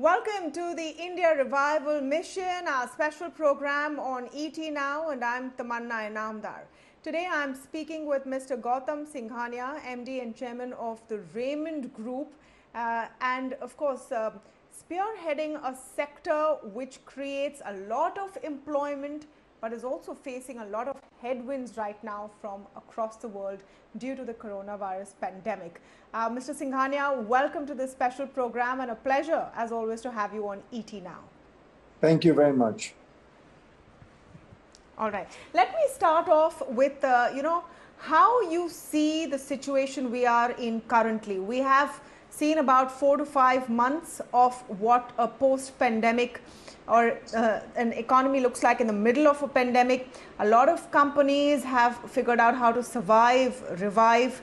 Welcome to the India Revival Mission, our special program on ET Now, and I'm Tamanna Inamdar. Today I'm speaking with Mr. Gautam Singhania, MD and Chairman of the Raymond Group, and of course spearheading a sector which creates a lot of employment but is also facing a lot of headwinds right now from across the world due to the coronavirus pandemic. Mr. Singhania, welcome to this special program, and a pleasure as always to have you on ET Now. Thank you very much. All right, let me start off with, how you see the situation we are in currently. We have seen about 4 to 5 months of what a post-pandemic or an economy looks like in the middle of a pandemic. A lot of companies have figured out how to survive, revive.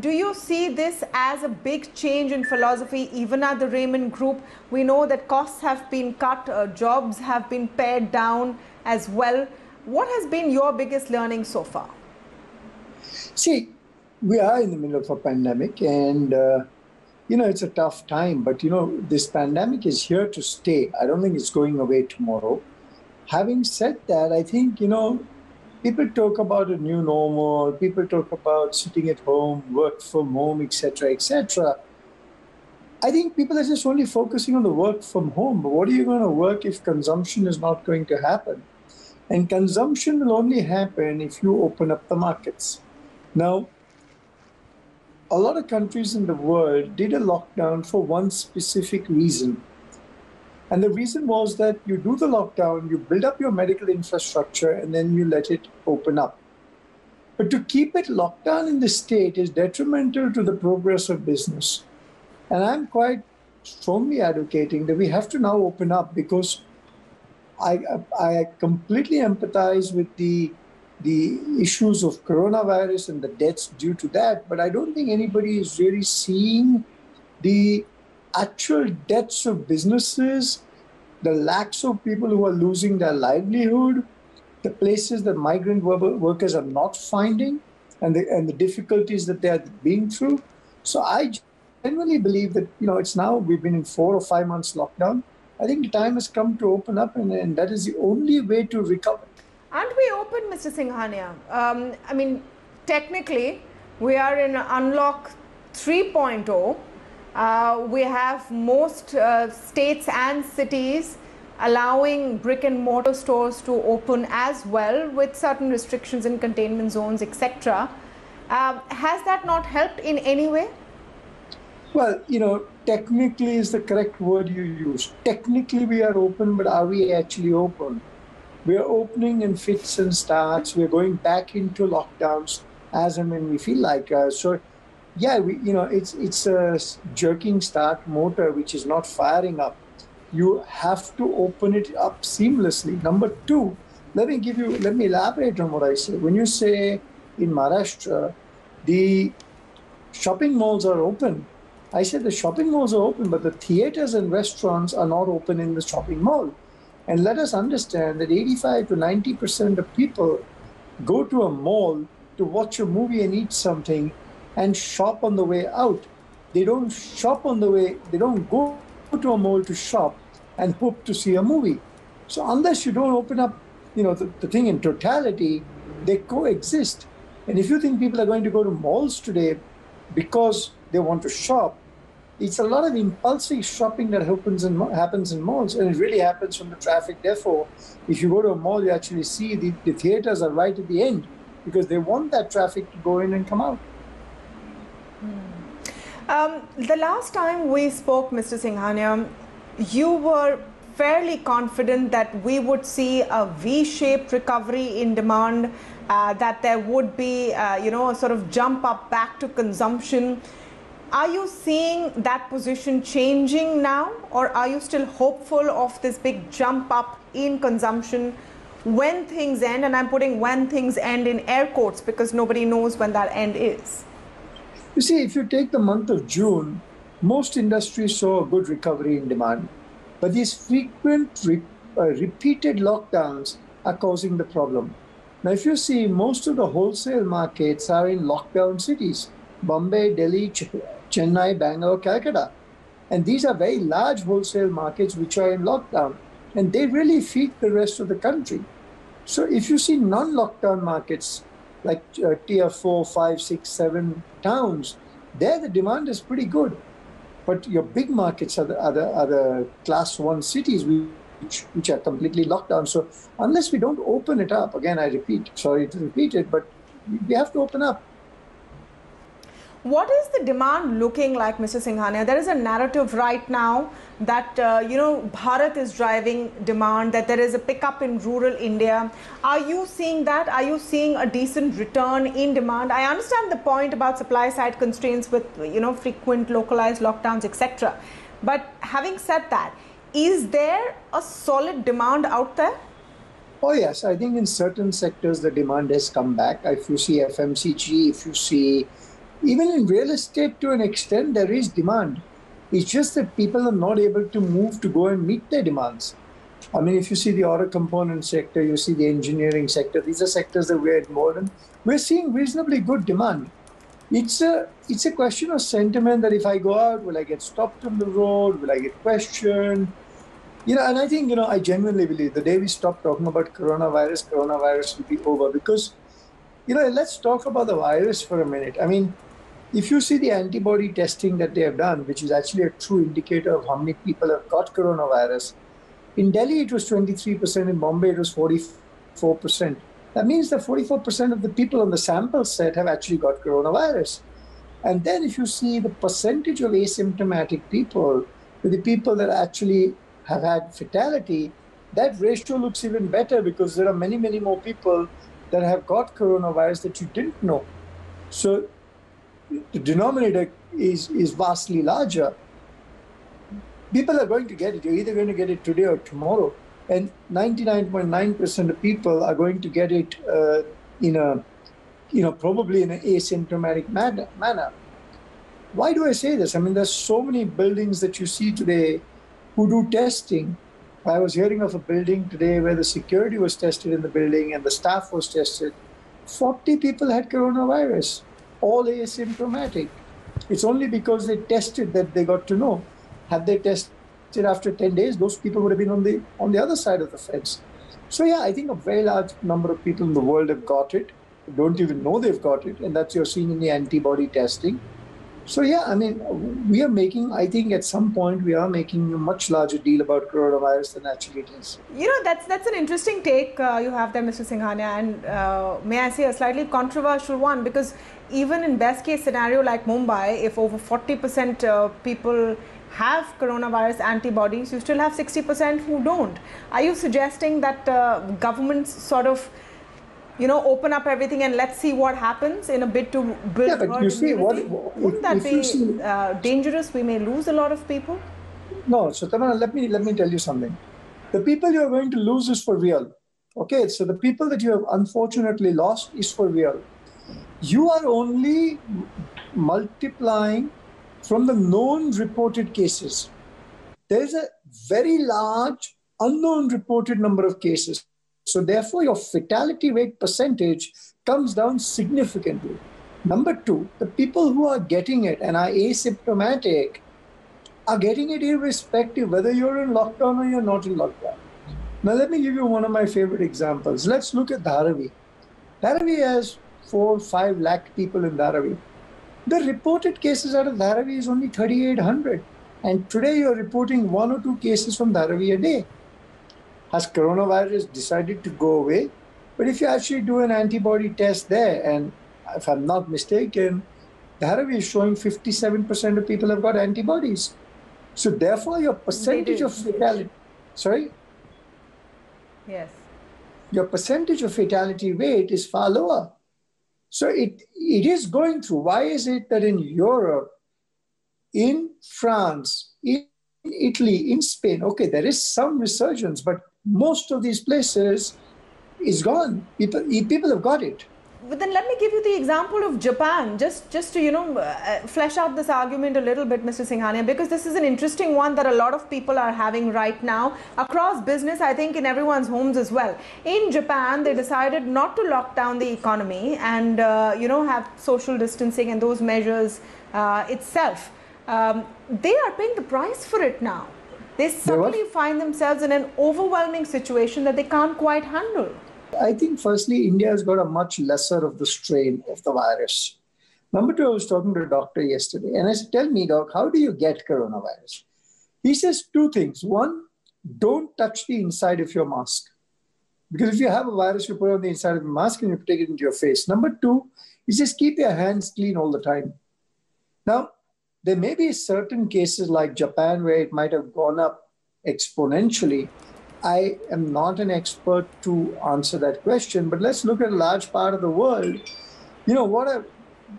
Do you see this as a big change in philosophy even at the Raymond Group? We know that costs have been cut, jobs have been pared down as well. What has been your biggest learning so far? See, we are in the middle of a pandemic, and it's a tough time, but this pandemic is here to stay. I don't think it's going away tomorrow. Having said that, I think, people talk about a new normal, people talk about sitting at home, work from home, etc., etc. I think people are just only focusing on the work from home. But what are you going to work if consumption is not going to happen? And consumption will only happen if you open up the markets. Now, a lot of countries in the world did a lockdown for one specific reason. And the reason was that you do the lockdown, you build up your medical infrastructure, and then you let it open up. But to keep it locked down in the state is detrimental to the progress of business. And I'm quite strongly advocating that we have to now open up, because I completely empathize with the issues of coronavirus and the deaths due to that, but I don't think anybody is really seeing the actual deaths of businesses, the lakhs of people who are losing their livelihood, the places that migrant workers are not finding, and the difficulties that they are being through. So I genuinely believe that, it's now, we've been in 4 or 5 months lockdown. I think the time has come to open up, and that is the only way to recover. Aren't we open, Mr. Singhania? Technically, we are in Unlock 3.0. We have most states and cities allowing brick and mortar stores to open as well, with certain restrictions in containment zones, etc. Has that not helped in any way? Well, technically is the correct word you use. Technically, we are open, but are we actually open? We're opening in fits and starts. We're going back into lockdowns as and when we feel like. So, yeah, it's a jerking start motor which is not firing up. You have to open it up seamlessly. Number two, let me elaborate on what I say. When you say in Maharashtra, the shopping malls are open, I said the shopping malls are open, but the theaters and restaurants are not open in the shopping mall. And let us understand that 85 to 90% of people go to a mall to watch a movie and eat something and shop on the way out. They don't shop on the way, they don't go to a mall to shop and hope to see a movie. So unless you don't open up, the thing in totality, they coexist. And if you think people are going to go to malls today because they want to shop, it's a lot of impulsive shopping that happens in malls, and it really happens from the traffic. Therefore, if you go to a mall, you actually see the theaters are right at the end, because they want that traffic to go in and come out. The last time we spoke, Mr. Singhania, you were fairly confident that we would see a V-shaped recovery in demand, that there would be, a sort of jump up back to consumption. Are you seeing that position changing now, or are you still hopeful of this big jump up in consumption when things end? And I'm putting when things end in air quotes, because nobody knows when that end is. You see, if you take the month of June, most industries saw a good recovery in demand. But these frequent repeated lockdowns are causing the problem. Now, if you see, most of the wholesale markets are in lockdown cities. Bombay, Delhi, Chennai, Bangalore, Calcutta. And these are very large wholesale markets which are in lockdown, and they really feed the rest of the country. So if you see non-lockdown markets like tier 4, 5, 6, 7 towns, there the demand is pretty good. But your big markets are the class 1 cities which are completely locked down. So unless we don't open it up, again, I repeat, sorry to repeat it, but we have to open up. What is the demand looking like, Mr. Singhania? There is a narrative right now that, Bharat is driving demand, that there is a pickup in rural India. Are you seeing that? Are you seeing a decent return in demand? I understand the point about supply side constraints with, frequent localized lockdowns, etc. But having said that, is there a solid demand out there? Oh, yes. I think in certain sectors, the demand has come back. If you see FMCG, if you see even in real estate, to an extent, there is demand. It's just that people are not able to move to go and meet their demands. I mean, if you see the auto component sector, you see the engineering sector, these are sectors that we're involved in. We're seeing reasonably good demand. It's a question of sentiment that if I go out, will I get stopped on the road? Will I get questioned? And I think, I genuinely believe the day we stop talking about coronavirus will be over, because, let's talk about the virus for a minute. I mean, if you see the antibody testing that they have done, which is actually a true indicator of how many people have got coronavirus, in Delhi it was 23%, in Bombay it was 44%. That means that 44% of the people on the sample set have actually got coronavirus. And then if you see the percentage of asymptomatic people, with the people that actually have had fatality, that ratio looks even better, because there are many, many more people that have got coronavirus that you didn't know. So the denominator is vastly larger. People are going to get it. You're either going to get it today or tomorrow. And 99.9% of people are going to get it probably in an asymptomatic manner. Why do I say this? I mean, there's so many buildings that you see today who do testing. I was hearing of a building today where the security was tested in the building and the staff was tested. 40 people had coronavirus, all asymptomatic. It's only because they tested that they got to know. Had they tested after 10 days, those people would have been on the other side of the fence. So yeah, I think a very large number of people in the world have got it, don't even know they've got it, and that's you're seeing in the antibody testing. So yeah, I mean, I think at some point we are making a much larger deal about coronavirus than actually it is. That's an interesting take you have there, Mr. Singhania, and may I say a slightly controversial one, because even in best case scenario like Mumbai, if over 40% people have coronavirus antibodies, you still have 60% who don't. Are you suggesting that governments sort of, open up everything and let's see what happens in a bid to build? Yeah, but you see, wouldn't that be dangerous? We may lose a lot of people. No, so Tamanna, let me tell you something. The people you are going to lose is for real. Okay, so the people that you have unfortunately lost is for real. You are only multiplying from the known reported cases. There is a very large unknown reported number of cases. So therefore, your fatality rate percentage comes down significantly. Number two, the people who are getting it and are asymptomatic are getting it irrespective whether you're in lockdown or you're not in lockdown. Now, let me give you one of my favorite examples. Let's look at Dharavi. Dharavi has 4-5 lakh people in Dharavi. The reported cases out of Dharavi is only 3,800. And today you're reporting 1 or 2 cases from Dharavi a day. Has coronavirus decided to go away? But if you actually do an antibody test there, and if I'm not mistaken, Dharavi is showing 57% of people have got antibodies. So therefore, your percentage of fatality, sorry? Yes. Your percentage of fatality rate is far lower. So it is going through. Why is it that in Europe, in France, in Italy, in Spain, okay, there is some resurgence, but most of these places is gone. People have got it. But then let me give you the example of Japan, just to, flesh out this argument a little bit, Mr. Singhania, because this is an interesting one that a lot of people are having right now across business, I think in everyone's homes as well. In Japan, they decided not to lock down the economy and, have social distancing and those measures itself. they are paying the price for it now. They suddenly find themselves in an overwhelming situation that they can't quite handle. I think, firstly, India has got a much lesser of the strain of the virus. Number two, I was talking to a doctor yesterday, and I said, tell me, doc, how do you get coronavirus? He says two things. One, don't touch the inside of your mask. Because if you have a virus, you put it on the inside of the mask and you take it into your face. Number two, he says, keep your hands clean all the time. Now, there may be certain cases like Japan where it might have gone up exponentially. I am not an expert to answer that question, but let's look at a large part of the world. You know,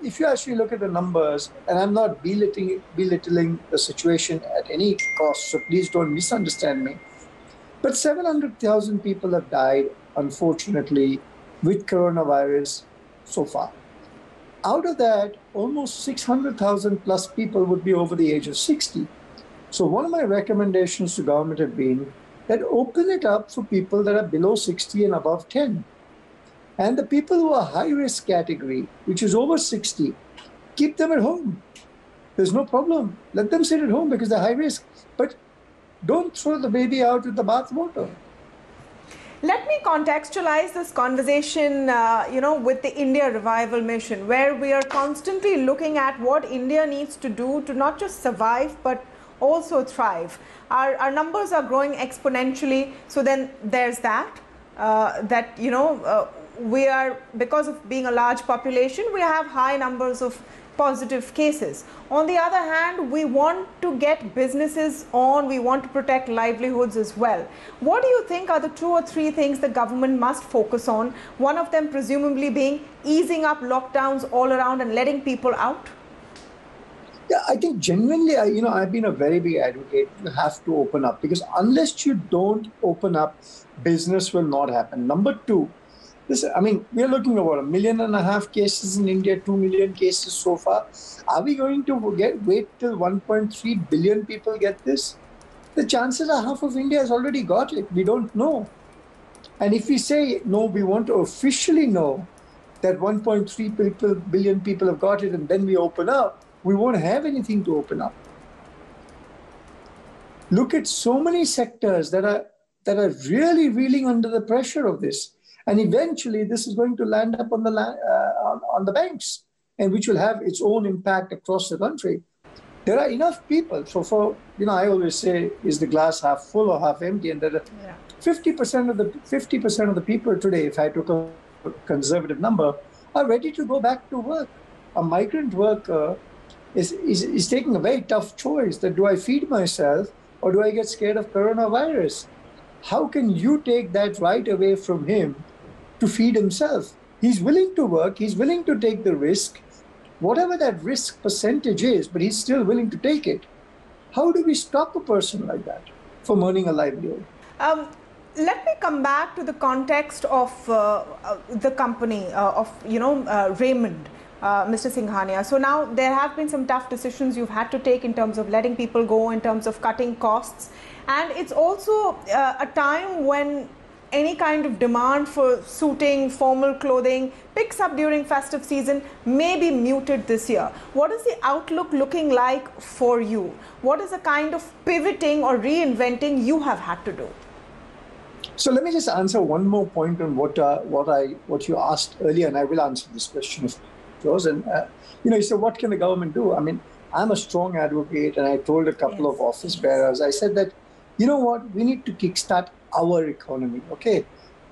if you actually look at the numbers, and I'm not belittling the situation at any cost, so please don't misunderstand me, but 700,000 people have died, unfortunately, with coronavirus so far. Out of that, almost 600,000 plus people would be over the age of 60. So one of my recommendations to government have been that open it up for people that are below 60 and above 10. And the people who are high-risk category, which is over 60, keep them at home. There's no problem. Let them sit at home because they're high risk. But don't throw the baby out with the bathwater. Let me contextualize this conversation, with the India Revival Mission, where we are constantly looking at what India needs to do to not just survive, but also thrive. Our numbers are growing exponentially. So then there's that, we are, because of being a large population, we have high numbers of positive cases. On the other hand, we want to get businesses on, we want to protect livelihoods as well. What do you think are the two or three things the government must focus on? One of them presumably being easing up lockdowns all around and letting people out? Yeah, I think genuinely, I've been a very big advocate. You have to open up because unless you don't open up, business will not happen. Number two, listen, I mean, we're looking at 1.5 million cases in India, 2 million cases so far. Are we going to wait till 1.3 billion people get this? The chances are half of India has already got it. We don't know. And if we say, no, we want to officially know that 1.3 billion people have got it and then we open up, we won't have anything to open up. Look at so many sectors that are really reeling under the pressure of this. And eventually, this is going to land up on the banks, and which will have its own impact across the country. There are enough people. So I always say, is the glass half full or half empty? And that 50% of the people today, if I took a conservative number, are ready to go back to work. A migrant worker is taking a very tough choice that do I feed myself or do I get scared of coronavirus? How can you take that right away from him to feed himself? He's willing to work. He's willing to take the risk, whatever that risk percentage is, but he's still willing to take it. How do we stop a person like that from earning a livelihood? Let me come back to the context of the company of Raymond. Mr. Singhania. So now there have been some tough decisions you've had to take in terms of letting people go, in terms of cutting costs. And it's also a time when any kind of demand for suiting, formal clothing picks up during festive season may be muted this year. What is the outlook looking like for you? What is the kind of pivoting or reinventing you have had to do? So let me just answer one more point on what you asked earlier, and I will answer this question if and you said, what can the government do? I mean, I'm a strong advocate, and I told a couple of office bearers, I said that, you know what, we need to kickstart our economy, okay?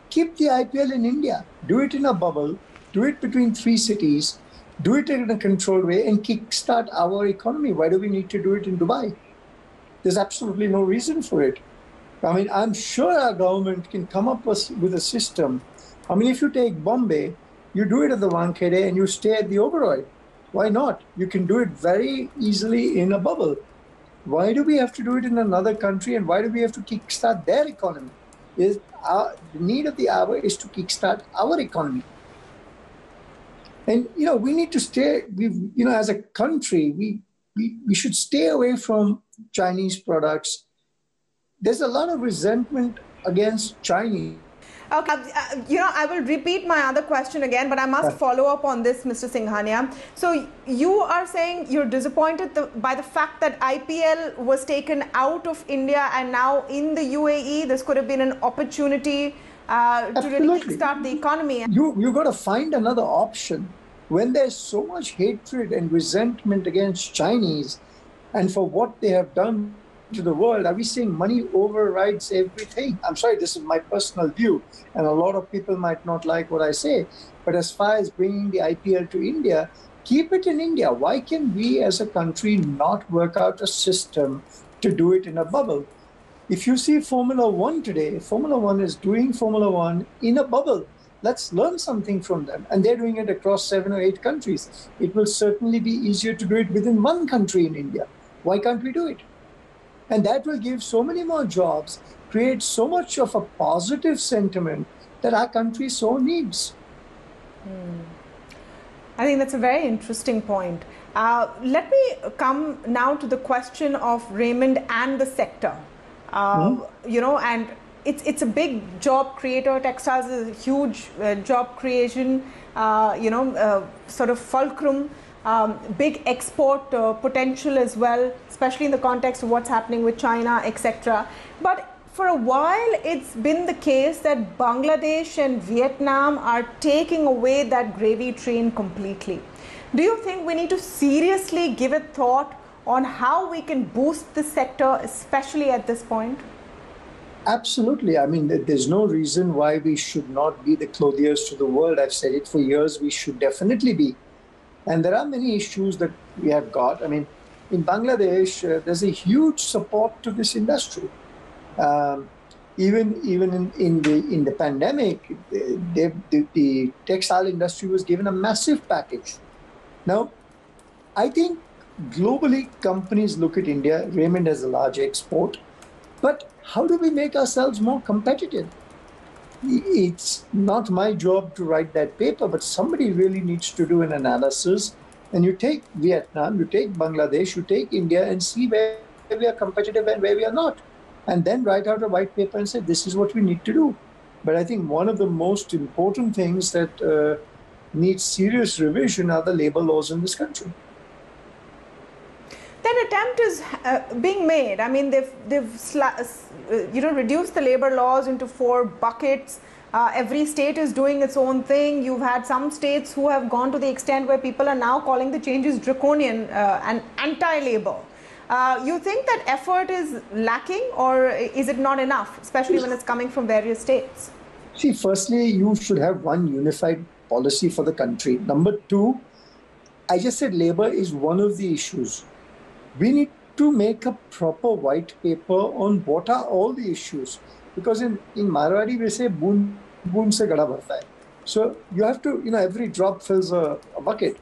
Keep the IPL in India. Do it in a bubble. Do it between three cities. Do it in a controlled way and kickstart our economy. Why do we need to do it in Dubai? There's absolutely no reason for it. I mean, I'm sure our government can come up with a system. I mean, if you take Bombay, you do it at the Wankhede and you stay at the Oberoi. Why not? You can do it very easily in a bubble. Why do we have to do it in another country and why do we have to kickstart their economy? The need of the hour is to kickstart our economy. And, we need to stay, as a country, we should stay away from Chinese products. There's a lot of resentment against Chinese. Okay, I will repeat my other question again, but I must follow up on this, Mr. Singhania. So you are saying you're disappointed by the fact that IPL was taken out of India and now in the UAE. This could have been an opportunity to really kickstart the economy. You got to find another option when there's so much hatred and resentment against Chinese and for what they have done to the world. Are we saying money overrides everything? I'm sorry, this is my personal view, and a lot of people might not like what I say, but as far as bringing the IPL to India, keep it in India. Why can we as a country not work out a system to do it in a bubble? If you see Formula One today, Formula One is doing Formula One in a bubble. Let's learn something from them. And they're doing it across 7 or 8 countries. It will certainly be easier to do it within one country in India. Why can't we do it? And that will give so many more jobs, create so much of a positive sentiment that our country so needs. Mm. I think that's a very interesting point. Let me come now to the question of Raymond and the sector. You know, and it's a big job creator. Textiles is a huge job creation, you know, sort of fulcrum. Big export potential as well, especially in the context of what's happening with China, etc. But for a while, it's been the case that Bangladesh and Vietnam are taking away that gravy train completely. Do you think we need to seriously give a thought on how we can boost the sector, especially at this point? Absolutely. I mean, there's no reason why we should not be the clothiers to the world. I've said it for years. We should definitely be. And there are many issues that we have got. I mean, in Bangladesh, there's a huge support to this industry. Even in the pandemic, the textile industry was given a massive package. Now, I think globally, companies look at India. Raymond has a large export. But how do we make ourselves more competitive? It's not my job to write that paper, but somebody really needs to do an analysis. And you take Vietnam, you take Bangladesh, you take India and see where we are competitive and where we are not. And then write out a white paper and say, this is what we need to do. But I think one of the most important things that needs serious revision are the labor laws in this country. That attempt is being made. I mean, they've reduced the labor laws into 4 buckets. Every state is doing its own thing. You've had some states who have gone to the extent where people are now calling the changes draconian and anti-labor. You think that effort is lacking, or is it not enough, especially when it's coming from various states? See, firstly, you should have one unified policy for the country. Number 2, I just said labor is one of the issues. We need to make a proper white paper on what are all the issues. Because in Marwari, we say, boon, boon se gada bharta hai. So you have to, you know, every drop fills a bucket.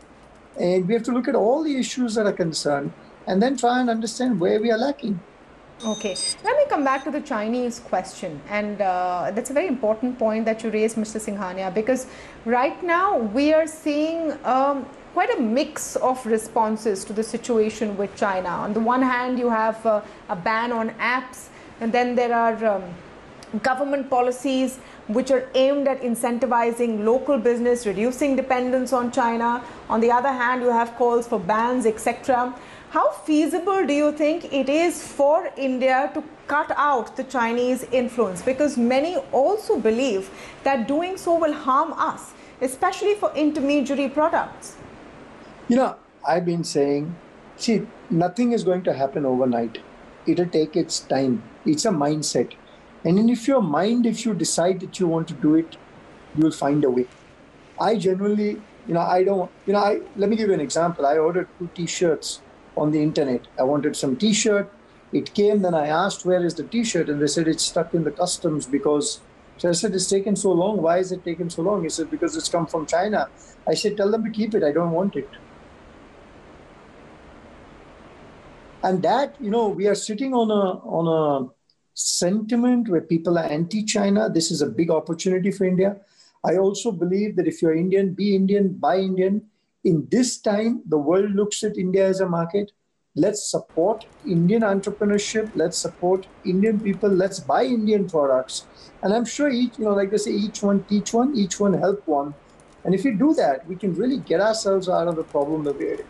And we have to look at all the issues that are concerned and then try and understand where we are lacking. Okay. Let me come back to the Chinese question. And that's a very important point that you raised, Mr. Singhania, because right now we are seeing quite a mix of responses to the situation with China. On the one hand, you have a ban on apps, and then there are government policies which are aimed at incentivizing local business, reducing dependence on China. On the other hand, you have calls for bans, etc. How feasible do you think it is for India to cut out the Chinese influence? Because many also believe that doing so will harm us, especially for intermediary products. You know, I've been saying, see, nothing is going to happen overnight. It'll take its time. It's a mindset. And in your mind, if you decide that you want to do it, you'll find a way. I generally, you know, I don't, you know, let me give you an example. I ordered 2 T-shirts on the internet. I wanted some T-shirt. It came, then I asked, where is the T-shirt? And they said, it's stuck in the customs because, so I said, it's taken so long. Why is it taken so long? He said, because it's come from China. I said, tell them to keep it. I don't want it. And that, you know, we are sitting on a sentiment where people are anti-China. This is a big opportunity for India. I also believe that if you're Indian, be Indian, buy Indian. In this time, the world looks at India as a market. Let's support Indian entrepreneurship. Let's support Indian people. Let's buy Indian products. And I'm sure each, like they say, each one teach one, each one help one. And if we do that, we can really get ourselves out of the problem that we're in.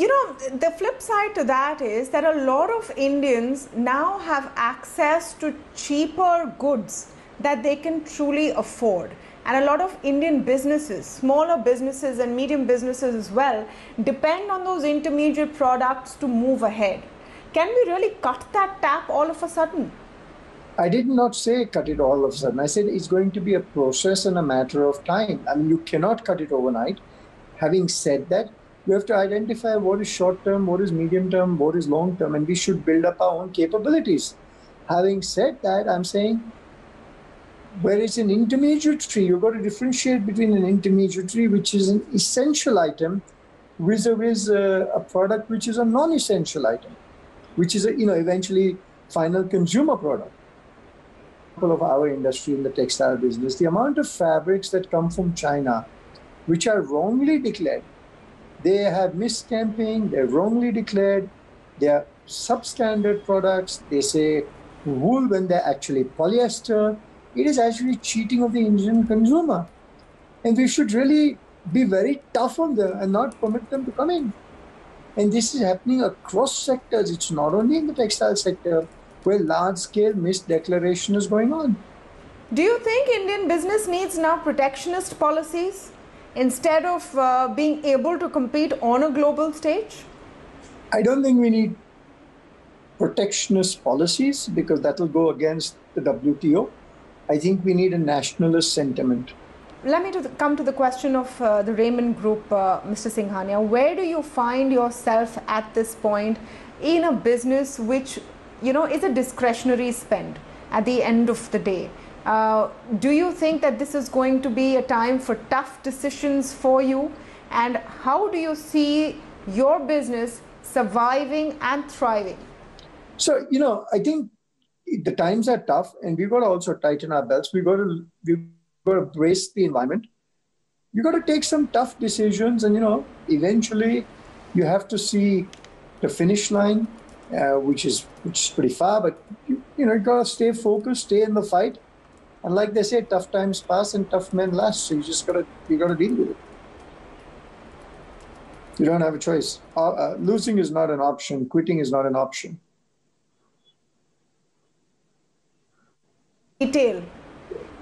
You know, the flip side to that is that a lot of Indians now have access to cheaper goods that they can truly afford. And a lot of Indian businesses, smaller businesses and medium businesses as well, depend on those intermediate products to move ahead. Can we really cut that tap all of a sudden? I did not say cut it all of a sudden. I said it's going to be a process and a matter of time. I mean, you cannot cut it overnight. Having said that, you have to identify what is short-term, what is medium-term, what is long-term, and we should build up our own capabilities. Having said that, I'm saying, where it's an intermediary, you've got to differentiate between an intermediary, which is an essential item, vis-a-vis a product which is a non-essential item, which is a, eventually final consumer product. Of our industry in the textile business, the amount of fabrics that come from China, which are wrongly declared, they have misstamping, they're wrongly declared, they are substandard products, they say wool when they're actually polyester. It is actually cheating of the Indian consumer. And we should really be very tough on them and not permit them to come in. And this is happening across sectors. It's not only in the textile sector where large-scale misdeclaration is going on. Do you think Indian business needs now protectionist policies instead of being able to compete on a global stage? I don't think we need protectionist policies because that will go against the WTO. I think we need a nationalist sentiment. Let me come to the question of the Raymond Group, Mr. Singhania. Where do you find yourself at this point in a business which, is a discretionary spend at the end of the day? Do you think that this is going to be a time for tough decisions for you? And how do you see your business surviving and thriving? So, I think the times are tough, and we've got to also tighten our belts. We've got to brace the environment. You've got to take some tough decisions, and eventually, you have to see the finish line, which is pretty far. But you've got to stay focused, stay in the fight, and like they say, tough times pass and tough men last. So you got to deal with it. You don't have a choice. Losing is not an option. Quitting is not an option. Detail.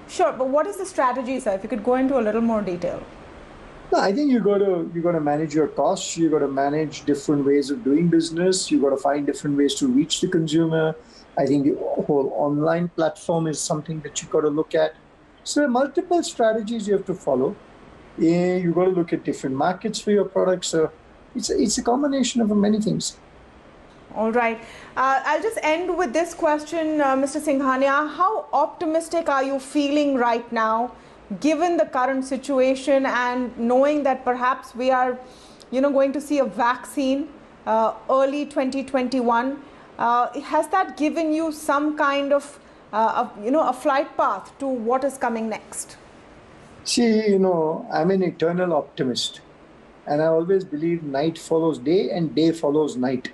Sure, but what is the strategy, sir? If you could go into a little more detail. No, I think you got to manage your costs. You got to manage different ways of doing business. You got to find different ways to reach the consumer. I think the whole online platform is something that you got to look at. So there are multiple strategies you have to follow. You got to look at different markets for your products. So it's a combination of many things. All right. I'll just end with this question, Mr. Singhania. How optimistic are you feeling right now, given the current situation and knowing that perhaps we are, going to see a vaccine early 2021? Has that given you some kind of, a flight path to what is coming next? See, I'm an eternal optimist, and I always believe night follows day and day follows night.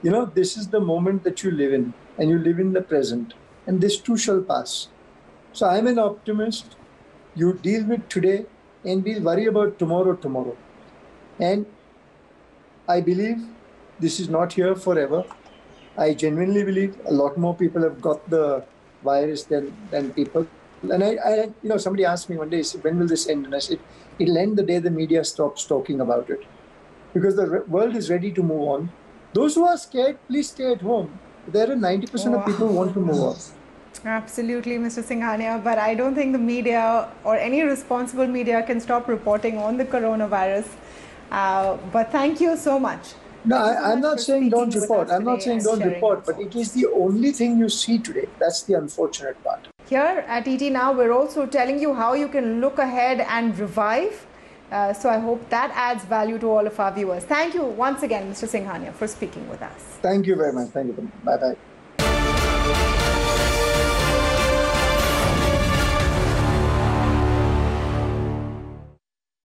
This is the moment that you live in, and you live in the present, and this too shall pass. So I'm an optimist. You deal with today, and we'll worry about tomorrow. And I believe this is not here forever. I genuinely believe a lot more people have got the virus than people. And I somebody asked me one day, when will this end? And I said, it'll end the day the media stops talking about it, because the world is ready to move on. Those who are scared, please stay at home. There are 90% of people who want to move off. Absolutely, Mr. Singhania. But I don't think the media or any responsible media can stop reporting on the coronavirus. But thank you so much. No, I'm not saying don't report. I'm not saying don't report. But it is the only thing you see today. That's the unfortunate part. Here at ET Now, we're also telling you how you can look ahead and revive. So I hope that adds value to all of our viewers. Thank you once again, Mr. Singhania, for speaking with us. Thank you very much. Thank you. Bye-bye.